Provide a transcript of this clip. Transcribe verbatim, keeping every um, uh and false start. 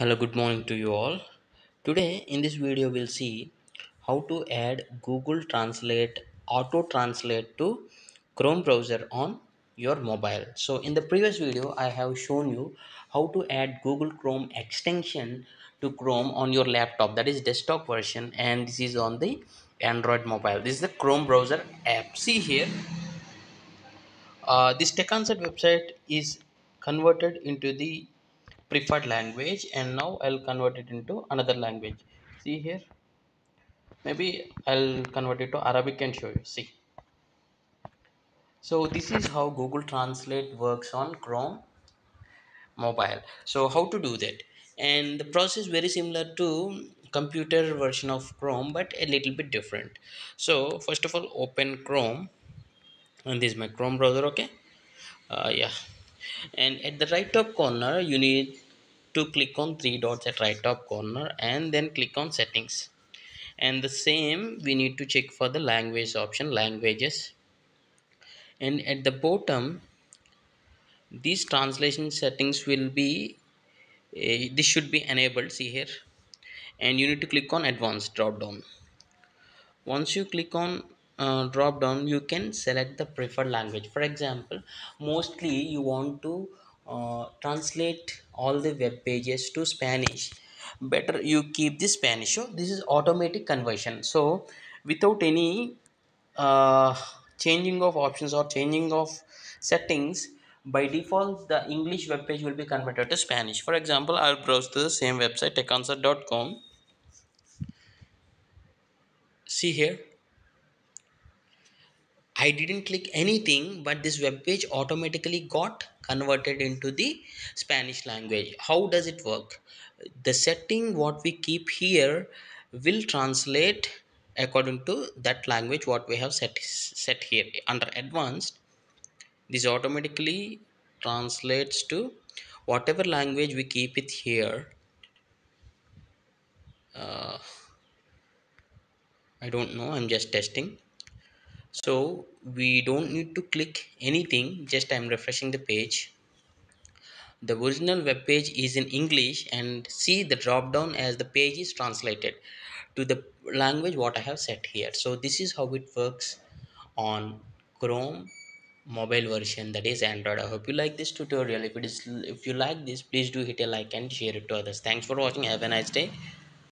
Hello, good morning to you all. Today in this video we'll see how to add Google Translate auto translate to Chrome browser on your mobile. So in the previous video I have shown you how to add Google Chrome extension to Chrome on your laptop, that is desktop version, and this is on the Android mobile. This is the Chrome browser app. See here, uh, this TechConcept website is converted into the preferred language, and now I'll convert it into another language. See here, maybe I'll convert it to Arabic and show you. See, so this is how Google Translate works on Chrome mobile. So how to do that? And the process very similar to computer version of Chrome, but a little bit different. So first of all, open Chrome, and this is my Chrome browser. Okay, uh, yeah. And at the right top corner you need to click on three dots at right top corner and then click on settings, and the same we need to check for the language option, languages, and at the bottom these translation settings will be uh, this should be enabled. See here, and you need to click on advanced drop down. Once you click on Uh, drop down, you can select the preferred language. For example, mostly you want to uh, translate all the web pages to Spanish. Better you keep the Spanish. So this is automatic conversion, so without any uh, changing of options or changing of settings, by default the English web page will be converted to Spanish. For example, I'll browse to the same website, techons dot com. See here, I didn't click anything, but this web page automatically got converted into the Spanish language. How does it work? The setting what we keep here will translate according to that language what we have set set here. Under advanced, this automatically translates to whatever language we keep it here. Uh, I don't know, I'm just testing. So we don't need to click anything, just I'm refreshing the page. The original web page is in English, and see the drop down as the page is translated to the language what I have set here. So this is how it works on Chrome mobile version, that is Android. I hope you like this tutorial. If it is, if you like this, please do hit a like and share it to others. Thanks for watching. Have a nice day.